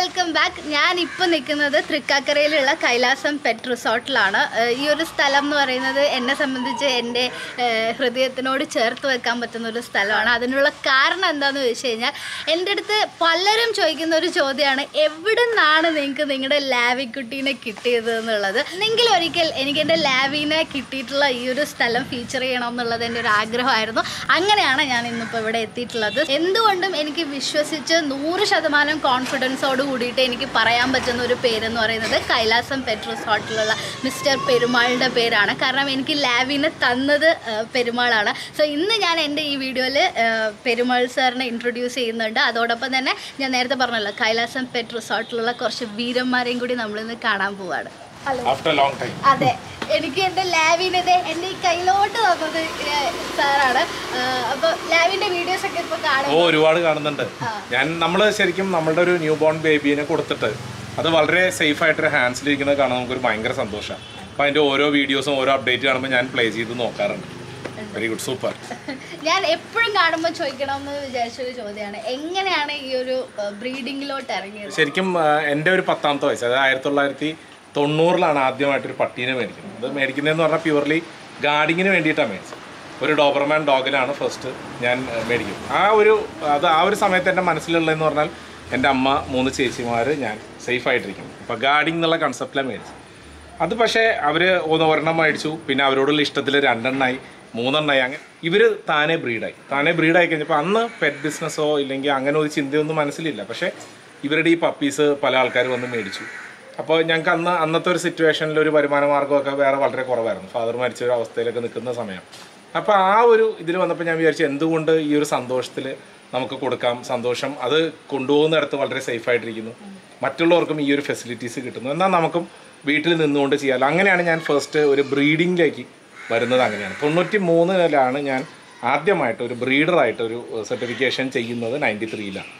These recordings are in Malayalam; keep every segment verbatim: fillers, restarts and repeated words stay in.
Welcome back. I am now at Trikkakara Kailasam Pet Resort. This is the സ്ഥലം I am സംബന്ധിച്ച് എൻ്റെ ഹൃദയത്തിനോട് ചേർത്ത് വെക്കാൻ പറ്റുന്ന ഒരു സ്ഥലമാണ്. അതിനുള്ള കാരണം എന്താണെന്ന് വെച്ചാൽ എൻ്റെ അടുത്ത് പലരും ചോദിക്കുന്ന ഒരു ചോദ്യമാണ് എവിടെന്നാണ് നിങ്ങൾക്ക് നിങ്ങളുടെ ലാവി കുട്ടീനെ കിട്ടിയത് എന്നുള്ളത്. നിങ്ങൾ ഒരിക്കൽ എനിക്ക് എൻ്റെ ലാവിനെ കിട്ടിയിട്ടുള്ള ഈ ഒരു സ്ഥലം ഫീച്ചർ ചെയ്യണം എന്നുള്ളത് എൻ്റെ ഒരു ആഗ്രഹമായിരുന്നു. അങ്ങനെയാണ് ഞാൻ ഇന്ന് ഇപ്പോൾ ഇവിടെ എത്തിയിട്ടുള്ളത്. എന്തുകൊണ്ടും എനിക്ക് വിശ്വസിച്ച് നൂറ് ശതമാനം കോൺഫിഡൻസ് കൂടിയിട്ട് എനിക്ക് പറയാൻ പറ്റുന്ന ഒരു പേരെന്ന് പറയുന്നത് കൈലാസം പെറ്റ് റിസോർട്ടിലുള്ള മിസ്റ്റർ പെരുമാളിൻ്റെ പേരാണ്. കാരണം എനിക്ക് ലാവിനെ തന്നത് പെരുമാളാണ്. സോ ഇന്ന് ഞാൻ എൻ്റെ ഈ വീഡിയോയിൽ പെരുമാൾ സാറിനെ ഇൻട്രൊഡ്യൂസ് ചെയ്യുന്നുണ്ട്. അതോടൊപ്പം തന്നെ ഞാൻ നേരത്തെ പറഞ്ഞല്ലോ കൈലാസം പെറ്റ് റിസോർട്ടിലുള്ള കുറച്ച് വീരന്മാരെയും കൂടി നമ്മളിന്ന് കാണാൻ പോവാണ്. അതെ, എനിക്ക് എൻ്റെ ലാവിനത് എൻ്റെ ഈ കയ്യിലോട്ട് തന്നത് സാറാണ്. അപ്പോൾ ലാവിൻ്റെ വീഡിയോസൊക്കെ ഇപ്പോൾ കാണും, ഒരുപാട് കാണുന്നുണ്ട്. ഞാൻ നമ്മൾ ശരിക്കും നമ്മളുടെ ഒരു ന്യൂ ബോൺ ബേബീനെ കൊടുത്തിട്ട് അത് വളരെ സേഫായിട്ടൊരു ഹാൻഡ്സിലിരിക്കുന്നത് കാണാൻ നമുക്കൊരു ഭയങ്കര സന്തോഷമാണ്. അപ്പോൾ അതിൻ്റെ ഓരോ വീഡിയോസും ഓരോ അപ്ഡേറ്റ് കാണുമ്പോൾ ഞാൻ പ്ലേ ചെയ്ത് നോക്കാറുണ്ട്. Very good, super. ഞാൻ എപ്പോഴും കാണുമ്പോൾ ചോദിക്കണമെന്ന് വിചാരിച്ചൊരു ചോദ്യമാണ്, എങ്ങനെയാണ് ഈ ഒരു ബ്രീഡിങ്ങിലോട്ട് ഇറങ്ങിയത്? ശരിക്കും എൻ്റെ ഒരു പത്താമത്തെ വയസ്സ്, അതായത് ആയിരത്തി തൊള്ളായിരത്തി തൊണ്ണൂറിലാണ് ആദ്യമായിട്ടൊരു പട്ടീനെ മേടിക്കുന്നത്. അത് മേടിക്കുന്നതെന്ന് പറഞ്ഞാൽ പ്യുവർലി ഗാർഡിങ്ങിന് വേണ്ടിയിട്ടാണ് മേടിച്ചത്. ഒരു ഡോബർമാൻ ഡോഗിലാണ് ഫസ്റ്റ് ഞാൻ മേടിക്കുന്നത്. ആ ഒരു അത് ആ ഒരു സമയത്ത് എൻ്റെ മനസ്സിലുള്ളതെന്ന് പറഞ്ഞാൽ എൻ്റെ അമ്മ, മൂന്ന് ചേച്ചിമാർ, ഞാൻ സേഫായിട്ടിരിക്കുന്നു. അപ്പോൾ ഗാർഡിങ് എന്നുള്ള കൺസെപ്റ്റിലാണ് മേടിച്ചത്. അത് പക്ഷേ അവർ ഒന്ന് ഒരെണ്ണം മേടിച്ചു, പിന്നെ അവരോടുള്ള ഇഷ്ടത്തിൽ രണ്ടെണ്ണമായി, മൂന്നെണ്ണമായി, അങ്ങനെ ഇവർ താനെ ബ്രീഡായി. താനെ ബ്രീഡായി കഴിഞ്ഞപ്പോൾ അന്ന് പെറ്റ് ബിസിനസ്സോ ഇല്ലെങ്കിൽ അങ്ങനെ ഒരു ചിന്തയൊന്നും മനസ്സിലില്ല. പക്ഷേ ഇവരുടെ ഈ പപ്പീസ് പല ആൾക്കാർ വന്ന് മേടിച്ചു. അപ്പോൾ ഞങ്ങൾക്ക് അന്ന് അന്നത്തെ ഒരു സിറ്റുവേഷനിൽ ഒരു വരുമാന മാർഗ്ഗമൊക്കെ വേറെ വളരെ കുറവായിരുന്നു. ഫാദർ മരിച്ച ഒരു അവസ്ഥയിലൊക്കെ നിൽക്കുന്ന സമയം. അപ്പോൾ ആ ഒരു ഇതിൽ വന്നപ്പോൾ ഞാൻ വിചാരിച്ചു എന്തുകൊണ്ട് ഈ ഒരു സന്തോഷത്തിൽ നമുക്ക് കൊടുക്കാം. സന്തോഷം അത് കൊണ്ടുപോകുന്നിടത്ത് വളരെ സേഫായിട്ടിരിക്കുന്നു, മറ്റുള്ളവർക്കും ഈ ഒരു ഫെസിലിറ്റീസ് കിട്ടുന്നു, എന്നാൽ നമുക്കും വീട്ടിൽ നിന്നുകൊണ്ട് ചെയ്യാമല്ലോ. അങ്ങനെയാണ് ഞാൻ ഫസ്റ്റ് ഒരു ബ്രീഡിങ്ങിലേക്ക് വരുന്നത്. അങ്ങനെയാണ് തൊണ്ണൂറ്റി മൂന്നിലാണ് ഞാൻ ആദ്യമായിട്ട് ഒരു ബ്രീഡറായിട്ട് ഒരു സർട്ടിഫിക്കേഷൻ ചെയ്യുന്നത്, നയൻറ്റി ത്രീയിലാണ്.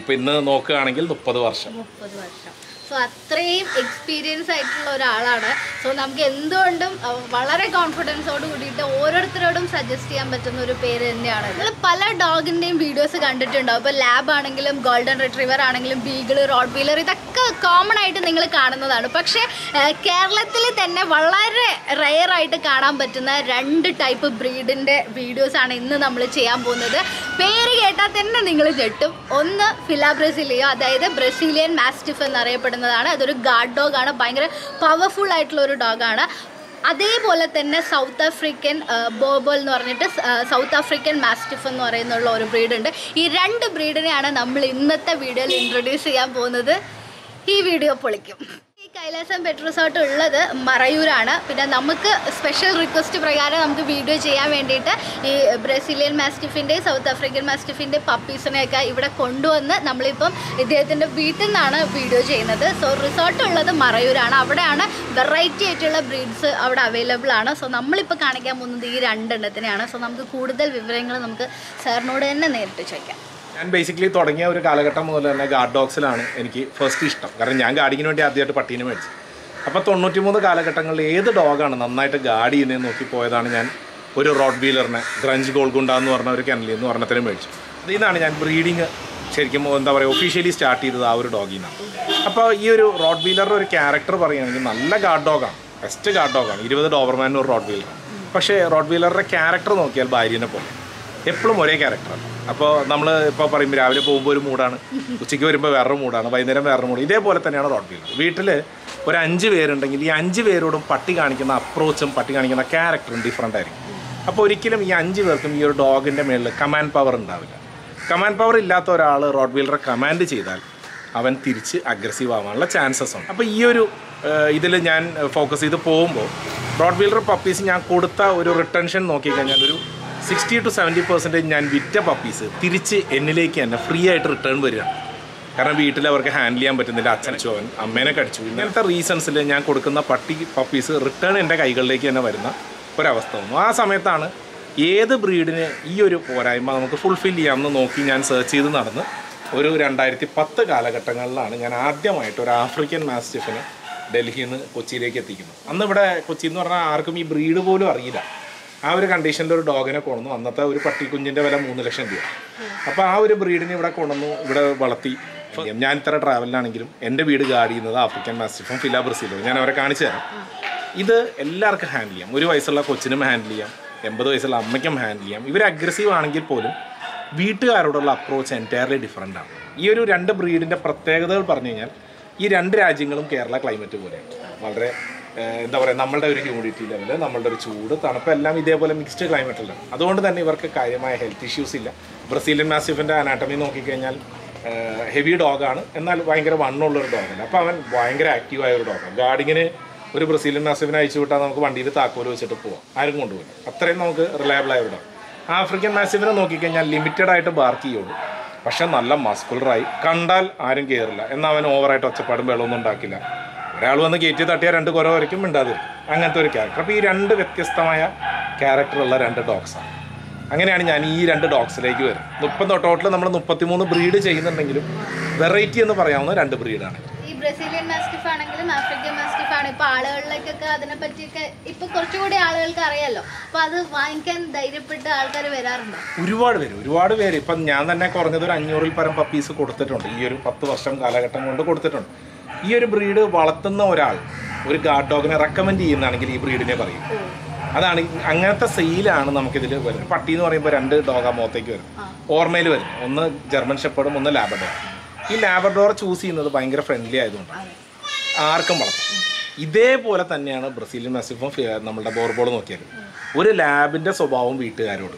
ഇപ്പോൾ ഇന്ന് നോക്കുകയാണെങ്കിൽ മുപ്പത് വർഷം മുപ്പത് വർഷം സോ അത്രയും എക്സ്പീരിയൻസ് ആയിട്ടുള്ള ഒരാളാണ്. സോ നമുക്ക് എന്തുകൊണ്ടും വളരെ കോൺഫിഡൻസോട് കൂടിയിട്ട് ഓരോരുത്തരോടും സജസ്റ്റ് ചെയ്യാൻ പറ്റുന്ന ഒരു പേര് തന്നെയാണ്. നിങ്ങൾ പല ഡോഗിൻ്റെയും വീഡിയോസ് കണ്ടിട്ടുണ്ടാവും. ഇപ്പോൾ ലാബ് ആണെങ്കിലും ഗോൾഡൻ റിട്രീവർ ആണെങ്കിലും ബീഗിൾ, റോട്ട്വീലർ, ഇതൊക്കെ കോമൺ ആയിട്ട് നിങ്ങൾ കാണുന്നതാണ്. പക്ഷേ കേരളത്തിൽ തന്നെ വളരെ റെയറായിട്ട് കാണാൻ പറ്റുന്ന രണ്ട് ടൈപ്പ് ബ്രീഡിൻ്റെ വീഡിയോസാണ് ഇന്ന് നമ്മൾ ചെയ്യാൻ പോകുന്നത്. പേര് കേട്ടാൽ തന്നെ നിങ്ങൾ ഞെട്ടും. ഒന്ന് ഫിലാ ബ്രസീലിയോ, അതായത് ബ്രസീലിയൻ മാസ്റ്റിഫ് എന്നറിയപ്പെടുന്ന ാണ് അതൊരു ഗാർഡ് ഡോഗാണ്. ഭയങ്കര പവർഫുൾ ആയിട്ടുള്ള ഒരു ഡോഗാണ്. അതേപോലെ തന്നെ സൗത്ത് ആഫ്രിക്കൻ ബോർബൽ എന്ന് പറഞ്ഞിട്ട് സൗത്ത് ആഫ്രിക്കൻ മാസ്റ്റിഫ് എന്ന് പറയുന്നുള്ള ഒരു ബ്രീഡുണ്ട്. ഈ രണ്ട് ബ്രീഡിനെയാണ് നമ്മൾ ഇന്നത്തെ വീഡിയോയിൽ ഇൻട്രൊഡ്യൂസ് ചെയ്യാൻ പോകുന്നത്. ഈ വീഡിയോ പൊളിക്കും. കൈലാസം പെറ്റ് റിസോർട്ട് ഉള്ളത് മറയൂരാണ്. പിന്നെ നമുക്ക് സ്പെഷ്യൽ റിക്വസ്റ്റ് പ്രകാരം നമുക്ക് വീഡിയോ ചെയ്യാൻ വേണ്ടിയിട്ട് ഈ ബ്രസീലിയൻ മാസ്റ്റിഫിൻ്റെ, സൗത്ത് ആഫ്രിക്കൻ മാസ്റ്റിഫിൻ്റെ പപ്പീസിനെയൊക്കെ ഇവിടെ കൊണ്ടുവന്ന് നമ്മളിപ്പം ഇദ്ദേഹത്തിൻ്റെ വീട്ടിൽ നിന്നാണ് വീഡിയോ ചെയ്യുന്നത്. സോ റിസോർട്ട് ഉള്ളത് മറയൂരാണ്. അവിടെയാണ് വെറൈറ്റി ആയിട്ടുള്ള ബ്രീഡ്സ് അവിടെ അവൈലബിൾ ആണ്. സോ നമ്മളിപ്പോൾ കാണിക്കാൻ പോകുന്നത് ഈ രണ്ടെണ്ണത്തിനെയാണ്. സോ നമുക്ക് കൂടുതൽ വിവരങ്ങൾ നമുക്ക് സാറിനോട് തന്നെ നേരിട്ട് ചോദിക്കാം. ഞാൻ ബേസിക്കലി തുടങ്ങിയ ഒരു കാലഘട്ടം മുതൽ തന്നെ ഗാർഡ് ഡോഗ്സിലാണ് എനിക്ക് ഫസ്റ്റ് ഇഷ്ടം. കാരണം ഞാൻ ഗാർഡിങ്ങിന് വേണ്ടി ആദ്യമായിട്ട് പട്ടീനെ മേടിച്ചു. അപ്പോൾ തൊണ്ണൂറ്റി മൂന്ന് കാലഘട്ടങ്ങളിൽ ഏത് ഡോഗാണ് നന്നായിട്ട് ഗാർഡ് ചെയ്യുന്നതെന്ന് നോക്കി പോയതാണ് ഞാൻ ഒരു റോട്ട്വീലറിനെ, ഗ്രഞ്ച് ഗോൾഗുണ്ട എന്ന് പറഞ്ഞ ഒരു കെനലിൽ നിന്ന് ഒരെണ്ണത്തിന് മേടിച്ചു. അതിൽ നിന്നാണ് ഞാൻ ബ്രീഡിങ് ശരിക്കും എന്താ പറയുക ഒഫീഷ്യലി സ്റ്റാർട്ട് ചെയ്തത് ആ ഒരു ഡോഗിൽ നിന്നാണ്. അപ്പോൾ ഈ ഒരു റോട്ട്വീലറിൻ്റെ ഒരു ക്യാരക്ടർ പറയുകയാണെങ്കിൽ നല്ല ഗാർഡ് ഡോഗാണ്, ബെസ്റ്റ് ഗാർഡ് ഡോഗാണ്. ഇരുപത് ഡോബർമാനും ഒരു റോട്ട്വീലറാണ്. പക്ഷേ റോട്ട്വീലറിൻ്റെ ക്യാരക്ടർ നോക്കിയാൽ ഭാര്യനെ പോലെ, എപ്പോഴും ഒരേ ക്യാരക്ടറാണ്. അപ്പോൾ നമ്മൾ ഇപ്പോൾ പറയുമ്പോൾ രാവിലെ പോകുമ്പോൾ ഒരു മൂടാണ്, ഉച്ചയ്ക്ക് വരുമ്പോൾ വേറൊരു മൂടാണ്, വൈകുന്നേരം വേറൊരു മൂട്. ഇതേപോലെ തന്നെയാണ് റോട്ട്വീലർ. വീട്ടിൽ ഒരു അഞ്ച് പേരുണ്ടെങ്കിൽ ഈ അഞ്ച് പേരോടും പട്ടി കാണിക്കുന്ന അപ്രോച്ചും പട്ടി കാണിക്കുന്ന ക്യാരക്ടറും ഡിഫറെൻ്റ് ആയിരിക്കും. അപ്പോൾ ഒരിക്കലും ഈ അഞ്ച് പേർക്കും ഈ ഒരു ഡോഗിൻ്റെ മേളിൽ കമാൻഡ് പവർ ഉണ്ടാവില്ല. കമാൻഡ് പവർ ഇല്ലാത്ത ഒരാൾ റോട്ട്വീലറെ കമാൻഡ് ചെയ്താൽ അവൻ തിരിച്ച് അഗ്രസീവ് ആവാനുള്ള ചാൻസസ് ഉണ്ട്. അപ്പോൾ ഈ ഒരു ഇതിൽ ഞാൻ ഫോക്കസ് ചെയ്ത് പോകുമ്പോൾ റോട്ട്വീലർ പപ്പീസ് ഞാൻ കൊടുത്ത ഒരു റിട്ടൻഷൻ നോക്കിക്കഴിഞ്ഞാൽ ഒരു സിക്സ്റ്റി ടു സെവൻറ്റി പെർസെൻറ്റേജ് ഞാൻ വിറ്റ പപ്പീസ് തിരിച്ച് എന്നിലേക്ക് തന്നെ ഫ്രീ ആയിട്ട് റിട്ടേൺ വരികയാണ്. കാരണം വീട്ടിൽ അവർക്ക് ഹാൻഡിൽ ചെയ്യാൻ പറ്റുന്നില്ല, അച്ഛനടിച്ചു, അവൻ അമ്മേനെ കടിച്ചു, ഇങ്ങനത്തെ റീസൺസിൽ ഞാൻ കൊടുക്കുന്ന പട്ടി പപ്പീസ് റിട്ടേൺ എൻ്റെ കൈകളിലേക്ക് തന്നെ വരുന്ന ഒരവസ്ഥ വന്നു. ആ സമയത്താണ് ഏത് ബ്രീഡിന് ഈ ഒരു പോരായ്മ നമുക്ക് ഫുൾഫിൽ ചെയ്യാമെന്ന് നോക്കി ഞാൻ സെർച്ച് ചെയ്ത് നടന്ന് ഒരു രണ്ടായിരത്തി പത്ത് കാലഘട്ടങ്ങളിലാണ് ഞാൻ ആദ്യമായിട്ട് ഒരു ആഫ്രിക്കൻ മാസ്റ്റിഫിനെ ഡൽഹിയിൽ നിന്ന് കൊച്ചിയിലേക്ക് എത്തിക്കുന്നത്. അന്ന് ഇവിടെ കൊച്ചി എന്ന് പറഞ്ഞാൽ ആർക്കും ഈ ബ്രീഡ് പോലും അറിയില്ല. ആ ഒരു കണ്ടീഷനിൽ ഒരു ഡോഗിനെ കൊണ്ടുവന്നു. അന്നത്തെ ഒരു പട്ടിക്കുഞ്ഞിൻ്റെ വില മൂന്ന് ലക്ഷം രൂപ. അപ്പോൾ ആ ഒരു ബ്രീഡിനെ ഇവിടെ കൊണ്ടുവന്നു, ഇവിടെ വളർത്തി. ഞാൻ ഇത്ര ട്രാവലിലാണെങ്കിലും എൻ്റെ വീട് ഗാർഡ് ചെയ്യുന്നത് ആഫ്രിക്കൻ മാസ്റ്റിഫും ഫില ബ്രസീലും. ഞാൻ അവരെ കാണിച്ചു തരാം. ഇത് എല്ലാവർക്കും ഹാൻഡിൽ ചെയ്യാം. ഒരു വയസ്സുള്ള കൊച്ചിനും ഹാൻഡിൽ ചെയ്യാം, എൺപത് വയസ്സുള്ള അമ്മയ്ക്കും ഹാൻഡിൽ ചെയ്യാം. ഇവർ അഗ്രസീവ് ആണെങ്കിൽ പോലും വീട്ടുകാരോടുള്ള അപ്രോച്ച് എൻറ്റയർലി ഡിഫറെൻ്റ് ആണ്. ഈ ഒരു രണ്ട് ബ്രീഡിൻ്റെ പ്രത്യേകതകൾ പറഞ്ഞു കഴിഞ്ഞാൽ ഈ രണ്ട് രാജ്യങ്ങളും കേരള ക്ലൈമറ്റ് പോലെയാണ്. വളരെ എന്താ പറയുക, നമ്മളുടെ ഒരു ഹ്യൂമിഡിറ്റി ലെവല്, നമ്മളുടെ ഒരു ചൂട്, തണുപ്പെല്ലാം ഇതേപോലെ മിക്സ്ഡ് ക്ലൈമറ്റിലാണ്. അതുകൊണ്ട് തന്നെ ഇവർക്ക് കാര്യമായ ഹെൽത്ത് ഇഷ്യൂസ് ഇല്ല. ബ്രസീലിയൻ മാസ്റ്റിഫിൻ്റെ അനാട്ടമി നോക്കിക്കഴിഞ്ഞാൽ ഹെവി ഡോഗാണ്, എന്നാൽ ഭയങ്കര വണ്ണുള്ളൊരു ഡോഗല്ല. അപ്പോൾ അവൻ ഭയങ്കര ആക്റ്റീവായ ഒരു ഡോഗാണ്. ഗാർഡിങ്ങിന് ഒരു ബ്രസീലിയൻ മാസ്റ്റിഫിനെ അയച്ചു വിട്ടാൽ നമുക്ക് വണ്ടിയിൽ താക്കോൽ വെച്ചിട്ട് പോവാം, ആരും കൊണ്ടുപോകില്ല. അത്രയും നമുക്ക് റിലയബിൾ ആയ ഒരു ഡോഗ്. ആഫ്രിക്കൻ മാസ്റ്റിഫിനെ നോക്കിക്കഴിഞ്ഞാൽ ലിമിറ്റഡ് ആയിട്ട് ബാർക്ക് ചെയ്യുള്ളൂ, പക്ഷെ നല്ല മസ്കുലറായി, കണ്ടാൽ ആരും കയറില്ല. എന്നാൽ അവൻ ഓവറായിട്ട് ഒച്ചപ്പാടും വെള്ളമൊന്നും ഉണ്ടാക്കില്ല. ഒരാൾ വന്ന് കയറ്റി തട്ടിയാൽ രണ്ട് കുര വരയ്ക്കും മിണ്ടാതിരിക്കും. അങ്ങനത്തെ ഒരു ക്യാരക്ടർ. അപ്പോൾ ഈ രണ്ട് വ്യത്യസ്തമായ ക്യാരക്ടറുള്ള രണ്ട് ഡോഗ്സാണ്. അങ്ങനെയാണ് ഞാൻ ഈ രണ്ട് ഡോഗ്സിലേക്ക് വരുന്നത്. മുപ്പത് ടോട്ടൽ നമ്മൾ മുപ്പത്തി മൂന്ന് ബ്രീഡ് ചെയ്യുന്നുണ്ടെങ്കിലും വെറൈറ്റി എന്ന് പറയാവുന്ന രണ്ട് ബ്രീഡാണ്. ഈ ബ്രസീലിയൻ മാസ്റ്റിഫ് ആണെങ്കിലും ആഫ്രിക്കൻ മാസ്റ്റിഫ് ആണ്. ഇപ്പോൾ ആളുകളിലേക്കൊക്കെ അതിനെപ്പറ്റിയൊക്കെ ഇപ്പോൾ കുറച്ചുകൂടി ആളുകൾക്ക് അറിയാമല്ലോ. അപ്പോൾ അത് വാങ്ങിക്കാൻ ധൈര്യപ്പെട്ട ആൾക്കാർ വരാറുണ്ട്. ഒരുപാട് പേര് ഒരുപാട് പേര് ഇപ്പം ഞാൻ തന്നെ കുറഞ്ഞത് ഒരു അഞ്ഞൂറിൽ പരം പപ്പീസ് കൊടുത്തിട്ടുണ്ട്. ഈ ഒരു പത്ത് വർഷം കാലഘട്ടം കൊണ്ട് കൊടുത്തിട്ടുണ്ട്. ഈ ഒരു ബ്രീഡ് വളർത്തുന്ന ഒരാൾ ഒരു ഗാർഡ് ഡോഗിനെ റെക്കമെൻഡ് ചെയ്യുന്നതാണെങ്കിൽ ഈ ബ്രീഡിനെ പറയും. അതാണ് അങ്ങനത്തെ സെയിലാണ് നമുക്കിതിൽ വരുന്നത്. പട്ടി എന്ന് പറയുമ്പോൾ രണ്ട് ഡോഗാ മുഖത്തേക്ക് വരും, ഓർമ്മയിൽ വരും. ഒന്ന് ജർമ്മൻ ഷെപ്പേർഡും ഒന്ന് ലാബ്രഡോർ. ഈ ലാബ്രഡോർ ചൂസ് ചെയ്യുന്നത് ഭയങ്കര ഫ്രണ്ട്ലി ആയതുകൊണ്ട് ആർക്കും വളർത്തും. ഇതേപോലെ തന്നെയാണ് ബ്രസീലിയൻ മാസ്റ്റിഫും നമ്മുടെ ബോർബോൾ നോക്കിയാൽ. ഒരു ലാബിൻ്റെ സ്വഭാവം വീട്ടുകാരോട്,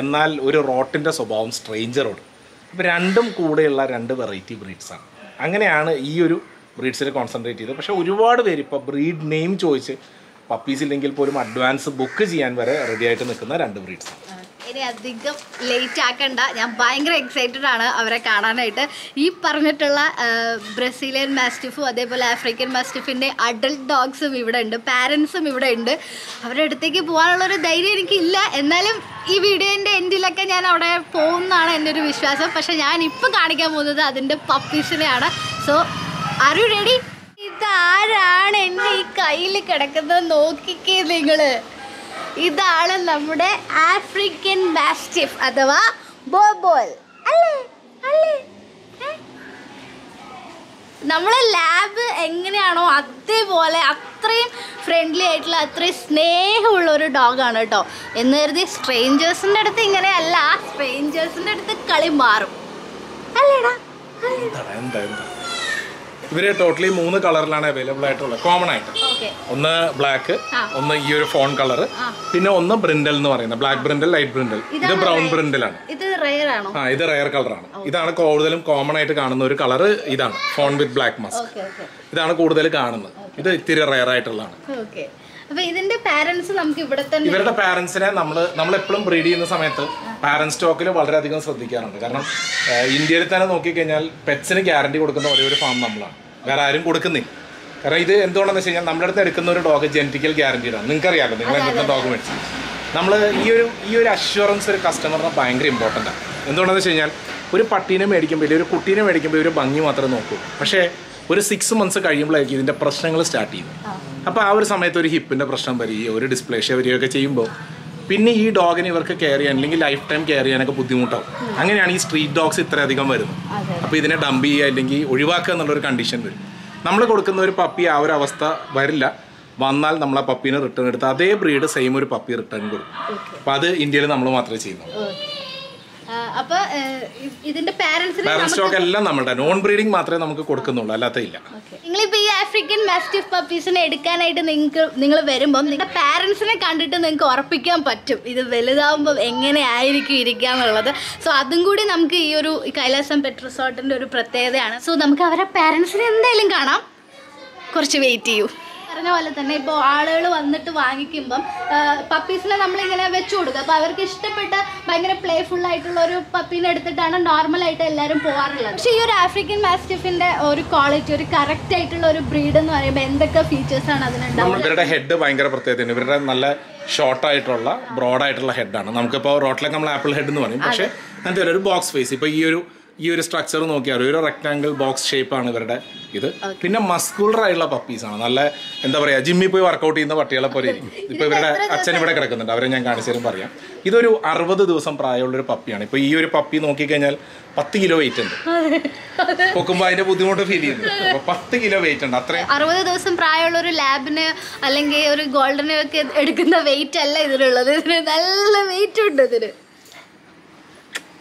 എന്നാൽ ഒരു റോട്ടിൻ്റെ സ്വഭാവം സ്ട്രേഞ്ചറോട്. അപ്പോൾ രണ്ടും കൂടെയുള്ള രണ്ട് വെറൈറ്റി ബ്രീഡ്സാണ്. അങ്ങനെയാണ് ഈ ഒരു ബ്രീഡ്സിൽ കോൺസെൻട്രേറ്റ് ചെയ്തത്. പക്ഷേ ഒരുപാട് പേര് ഇപ്പോൾ ബ്രീഡ് നെയിം ചോദിച്ച് പപ്പീസില്ലെങ്കിൽ പോലും അഡ്വാൻസ് ബുക്ക് ചെയ്യാൻ വരെ റെഡിയായിട്ട് നിൽക്കുന്ന രണ്ട് ബ്രീഡ്സ്. ഇനി അധികം ലേറ്റ് ആക്കണ്ട, ഞാൻ ഭയങ്കര എക്സൈറ്റഡ് ആണ് അവരെ കാണാനായിട്ട്. ഈ പറഞ്ഞിട്ടുള്ള ബ്രസീലിയൻ മാസ്റ്റിഫും അതേപോലെ ആഫ്രിക്കൻ മാസ്റ്റിഫിൻ്റെ അഡൽട്ട് ഡോഗ്സും ഇവിടെ ഉണ്ട്, പാരൻസും ഇവിടെ ഉണ്ട്. അവരുടെ അടുത്തേക്ക് പോകാനുള്ളൊരു ധൈര്യം എനിക്കില്ല. എന്നാലും ഈ വീഡിയോൻ്റെ എൻഡിലൊക്കെ ഞാൻ അവിടെ പോകുന്നതാണ് എൻ്റെ ഒരു വിശ്വാസം. പക്ഷേ ഞാൻ ഇപ്പം കാണിക്കാൻ പോകുന്നത് അതിൻ്റെ പപ്പീസിനെയാണ്. So are you ready? ഇതാരാണ് എൻ്റെ ഈ കയ്യിൽ കിടക്കുന്നത് നോക്കിക്കേ നിങ്ങൾ. ഇതാണ് നമ്മുടെ ആഫ്രിക്കൻ മാസ്റ്റിഫ് അഥവാ ബോർബോൽ. അല്ലേ അല്ലേ നമ്മളെ ലാബ് എങ്ങനെയാണോ അതേപോലെ അത്രയും ഫ്രണ്ട്ലി ആയിട്ടുള്ള അത്രയും സ്നേഹമുള്ള ഒരു ഡോഗാണ് കേട്ടോ. എന്ന് കരുതി സ്ട്രേഞ്ചേഴ്സിൻ്റെ അടുത്ത് ഇങ്ങനെയല്ല, സ്ട്രേഞ്ചേഴ്സിൻ്റെ അടുത്ത് കളി മാറും. അല്ലേടാ? ഇവര് ടോട്ടലി മൂന്ന് കളറിലാണ് അവൈലബിൾ ആയിട്ടുള്ളത് കോമൺ ആയിട്ട്. ഒന്ന് ബ്ലാക്ക്, ഒന്ന് ഈ ഒരു ഫോൺ കളർ, പിന്നെ ഒന്ന് ബ്രിൻഡൽ എന്ന് പറയുന്നത്, ബ്ലാക്ക് ബ്രിൻഡൽ, ലൈറ്റ് ബ്രിൻഡൽ. ഇത് ബ്രൗൺ ബ്രിൻഡലാണ്. ആ, ഇത് റെയർ കളറാണ്. ഇതാണ് കൂടുതലും കോമൺ ആയിട്ട് കാണുന്ന ഒരു കളർ. ഇതാണ് ഫോൺ വിത്ത് ബ്ലാക്ക് മസ്ക്. ഇതാണ് കൂടുതൽ കാണുന്നത്. ഇത് ഇത്തിരി റെയർ ആയിട്ടുള്ളതാണ്. ഇവരുടെ പാരന്റ്സിനെ നമ്മൾ നമ്മൾ എപ്പോഴും ബ്രീഡ് ചെയ്യുന്ന സമയത്ത് പാരന്റ് സ്റ്റോക്കിൽ വളരെയധികം ശ്രദ്ധിക്കാറുണ്ട്. കാരണം ഇന്ത്യയിൽ തന്നെ നോക്കിക്കഴിഞ്ഞാൽ പെറ്റ്സിന് ഗ്യാരണ്ടി കൊടുക്കുന്ന ഒരേ ഒരു ഫാം നമ്മളാണ്, വേറെ ആരും കൊടുക്കുന്നേ. കാരണം ഇത് എന്തുകൊണ്ടെന്ന് വെച്ച് കഴിഞ്ഞാൽ നമ്മുടെ അടുത്ത് എടുക്കുന്ന ഒരു ഡോഗ് ജെനറ്റിക്കൽ ഗ്യാരണ്ടിയാണ്. നിങ്ങൾക്കറിയാമല്ലോ നിങ്ങൾ എന്തെങ്കിലും ഡോഗ് മേടിച്ചു. നമ്മൾ ഈ ഒരു ഈ ഒരു അഷ്വറൻസ് ഒരു കസ്റ്റമറിന് ഭയങ്കര ഇമ്പോർട്ടൻ്റ് ആണ്. എന്തുകൊണ്ടെന്ന് വെച്ച് കഴിഞ്ഞാൽ ഒരു പട്ടീനെ മേടിക്കുമ്പോൾ ഇല്ല ഒരു കുട്ടീനെ മേടിക്കുമ്പോൾ ഒരു ഭംഗി മാത്രമേ നോക്കൂ. പക്ഷേ ഒരു സിക്സ് മന്ത്സ് കഴിയുമ്പോഴായിരിക്കും ഇതിൻ്റെ പ്രശ്നങ്ങൾ സ്റ്റാർട്ട് ചെയ്യുന്നത്. അപ്പോൾ ആ ഒരു സമയത്ത് ഒരു ഹിപ്പിൻ്റെ പ്രശ്നം വരികയോ ഒരു ഡിസ്പ്ലേഷ്യ വരികയോ ഒക്കെ ചെയ്യുമ്പോൾ പിന്നെ ഈ ഡോഗിനെ ഇവർക്ക് കെയർ ചെയ്യാൻ അല്ലെങ്കിൽ ലൈഫ് ടൈം കെയർ ചെയ്യാനൊക്കെ ബുദ്ധിമുട്ടാവും. അങ്ങനെയാണ് ഈ സ്ട്രീറ്റ് ഡോഗ്സ് ഇത്രയധികം വരുന്നത്. അപ്പോൾ ഇതിനെ ഡംപ് ചെയ്യുക അല്ലെങ്കിൽ ഒഴിവാക്കുക എന്നുള്ളൊരു കണ്ടീഷൻ വരും. നമ്മൾ കൊടുക്കുന്ന ഒരു പപ്പി ആ ഒരു അവസ്ഥ വരില്ല. വന്നാൽ നമ്മൾ ആ പപ്പീനെ റിട്ടേൺ എടുത്ത് അതേ ബ്രീഡ് സെയിം ഒരു പപ്പി റിട്ടേൺ കൊടുക്കും. അപ്പോൾ അത് ഇന്ത്യയിൽ നമ്മൾ മാത്രമേ ചെയ്യുന്നുള്ളൂ. അപ്പോൾ ഇതിന്റെ പാരന്റ്സ് പാരന്റ് സ്റ്റോക്ക് എല്ലാം നമ്മുടെ നോൺ ബ്രീഡിംഗ് മാത്രമേ നമുക്ക് കൊടുക്കുന്നുള്ളൂ, അല്ലാതെ ഇല്ല. നിങ്ങൾ ഇപ്പോൾ ഈ ആഫ്രിക്കൻ മാസ്റ്റിഫ് പപ്പീസിനെ എടുക്കാനായിട്ട് നിങ്ങൾക്ക് നിങ്ങൾ വരുമ്പം നിങ്ങളുടെ പാരന്റ്സിനെ കണ്ടിട്ട് നിങ്ങൾക്ക് ഉറപ്പിക്കാൻ പറ്റും ഇത് വലുതാവുമ്പോൾ എങ്ങനെയായിരിക്കും ഇരിക്കുക എന്നുള്ളത്. സോ അതും കൂടി നമുക്ക് ഈ ഒരു കൈലാസം പെറ്റ് റിസോർട്ടിൻ്റെ ഒരു പ്രത്യേകതയാണ്. സോ നമുക്ക് അവരെ പാരന്റ്സിനെ എന്തായാലും കാണാം, കുറച്ച് വെയിറ്റ് ചെയ്യൂ. പറഞ്ഞ പോലെ തന്നെ ഇപ്പോൾ ആളുകൾ വന്നിട്ട് വാങ്ങിക്കുമ്പം പപ്പീസിനെ നമ്മളിങ്ങനെ വെച്ചു കൊടുക്കുക. അപ്പോൾ അവർക്ക് ഇഷ്ടപ്പെട്ട ഭയങ്കര പ്ലേഫുൾ ആയിട്ടുള്ള ഒരു പപ്പീനെ എടുത്തിട്ടാണ് നോർമലായിട്ട് എല്ലാവരും പോകാറുള്ളത്. പക്ഷേ ഈ ഒരു ആഫ്രിക്കൻ മാസ്റ്റിഫിൻ്റെ ഒരു ക്വാളിറ്റി, ഒരു കറക്റ്റ് ആയിട്ടുള്ള ഒരു ബ്രീഡ് എന്ന് പറയുമ്പോൾ എന്തൊക്കെ ഫീച്ചേഴ്സാണ് അതിനുണ്ടാവുക? ഇവരുടെ ഹെഡ് ഭയങ്കര പ്രത്യേകതയാണ്. ഇവരുടെ നല്ല ഷോർട്ടായിട്ടുള്ള ബ്രോഡായിട്ടുള്ള ഹെഡാണ്. നമുക്കിപ്പോൾ റോട്ടിലൊക്കെ നമ്മൾ ആപ്പിൾ ഹെഡ് എന്ന് പറയും. പക്ഷേ അങ്ങനത്തെ ഒരു ബോക്സ് ഫേസ്. ഇപ്പോൾ ഈ ഒരു ഈ this structure is rectangle box shape. This is a muscular puppies. Jimmy workout in the Vatella. This is a Arvada do some prior puppy. You're a puppy no kick and Pathilo weight. Pokumba Buddha feeling. Pathilo weight and Arvada do some prior or a lab in a golden weight. Weight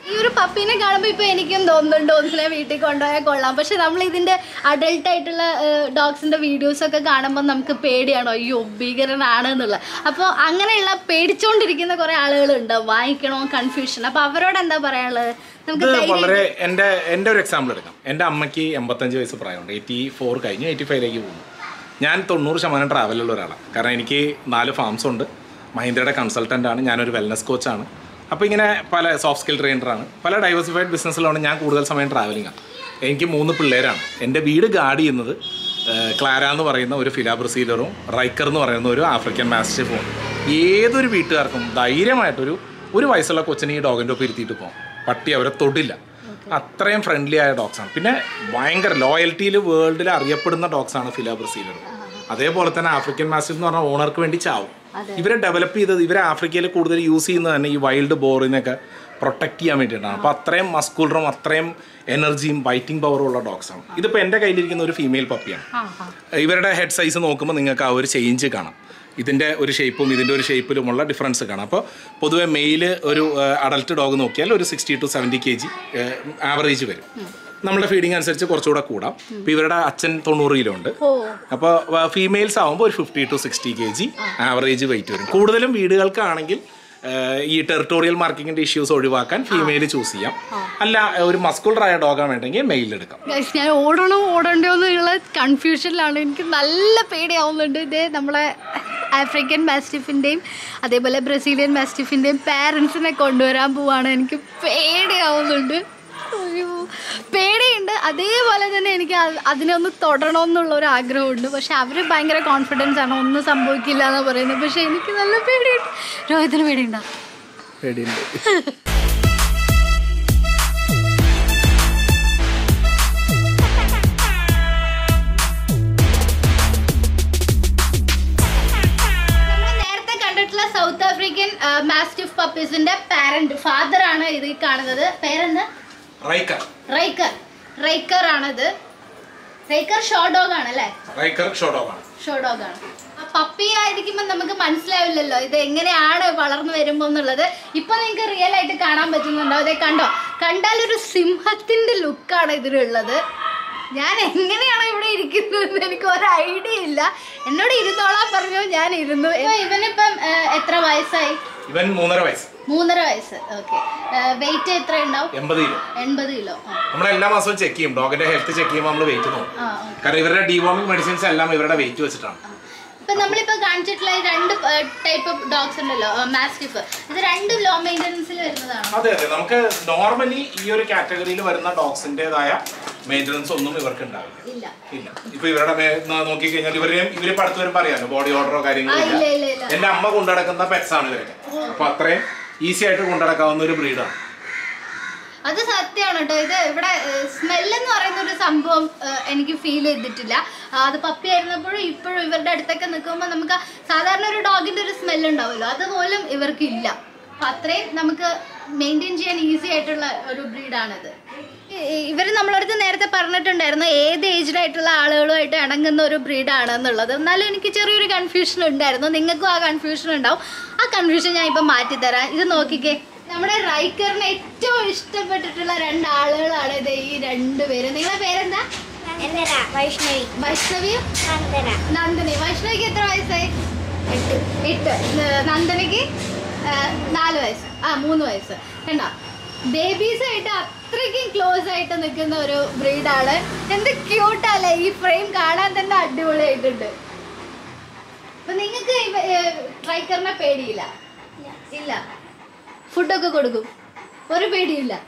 you a puppy in a garden, panicking, don't don't eat it on a cola. But the adult title dogs in the videos of a garden, Namka paid and you bigger and another. Upon Angela paid chundrik in the Korea and the wine and confusion. A power and the parallel. And the end of example. And Amaki and Batanjo is around eighty four, eighty five. Yanto Nurshaman travel Lorala. Karaniki, Nala Farms on the Mahindra consultant and Yanuri wellness coach. So, I am a soft skill trainer. I am a diversified business. I am traveling. I am a player. I am a guard. I am a Clara, I am a Philabrosealer, Riker, I am an African Mastiff. I am a beater. I am a dog. I am a dog. I am friendly dogs. I am loyalty in the world. I am a dog. I am a Philabrosealer. African Mastiff owner. If you develop this Africa, you can use this wild boar to protect it. It is muscular, energy, biting power dogs. This is a female puppy. This head size is change. This shape is different. So, a male adult dog is sixty to seventy kilograms average. We have feeding and search. We have a females are fifty to sixty kilograms average weight. We have territorial marking issues. We have female choose. We have a muscular dog. We have male. I have confusion. I have African Mastiff, Brazilian Mastiff, parents, and പേടിയുണ്ട് അതേപോലെ തന്നെ എനിക്ക് അതിനെ ഒന്ന് തൊടണം എന്നുള്ള ഒരു ആഗ്രഹമുണ്ട് പക്ഷേ അവര് ഭയങ്കര കോൺഫിഡൻസ് ആണ് ഒന്നും സംഭവിക്കില്ല എന്ന് പറയുന്നത് പക്ഷേ എനിക്ക് നല്ല പേടിയുണ്ട് രോഹിതിന് പേടിയുണ്ടോ പേടിയുണ്ട് നമ്മൾ സൗത്ത് ആഫ്രിക്കൻ മാസ്റ്റിഫ് പപ്പീസിന്റെ പാരന്റ് ഫാദർ ആണ് ഇത് കാണുന്നത് പേരെന്താ Riker. Riker. Riker is Riker short dog. Riker short dog. Short dog. Puppy is a month's level. This is a real light. This is a look. I even Moonrise. Moonrise, okay. Uh, weight is eighty kilo. We check the dog and health check the weight. Because deworming medicines are weight. Now, we have two types of dogs, Mastiff. These are two low maintenance. Yes, normally, in this category, dogs have maintenance. No. No. Easy to get a breeder. That's the smell and you feel it. The puppy is a very good smell. The dog is a smell. That's the whole thing. That's maintain an easy breed. If you have a age, a breed. There is confusion. There is confusion. That confusion is not there. Riker babies are very close to the breed. And the cute this frame is very cute. But you don't try to pay? No. Food? No.